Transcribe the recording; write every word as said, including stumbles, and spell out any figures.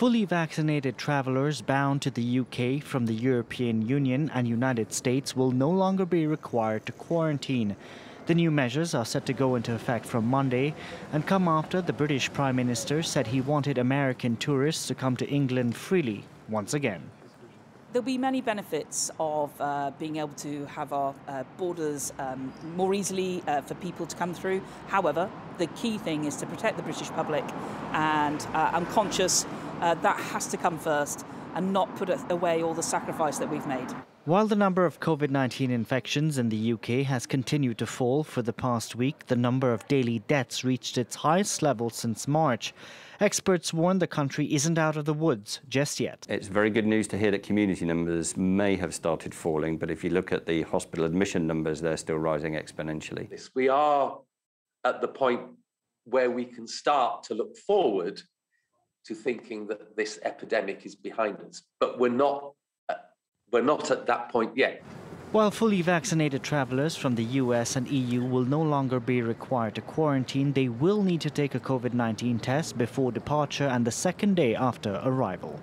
Fully vaccinated travelers bound to the U K from the European Union and United States will no longer be required to quarantine. The new measures are set to go into effect from Monday and come after the British Prime Minister said he wanted American tourists to come to England freely once again. There'll be many benefits of uh, being able to have our uh, borders um, more easily uh, for people to come through. However, the key thing is to protect the British public, and uh, I'm conscious uh, that has to come first and not put away all the sacrifice that we've made. While the number of COVID nineteen infections in the U K has continued to fall for the past week, the number of daily deaths reached its highest level since March. Experts warn the country isn't out of the woods just yet. It's very good news to hear that community numbers may have started falling, but if you look at the hospital admission numbers, they're still rising exponentially. We are at the point where we can start to look forward to thinking that this epidemic is behind us, but we're not We're not at that point yet. While fully vaccinated travellers from the U S and E U will no longer be required to quarantine, they will need to take a COVID nineteen test before departure and the second day after arrival.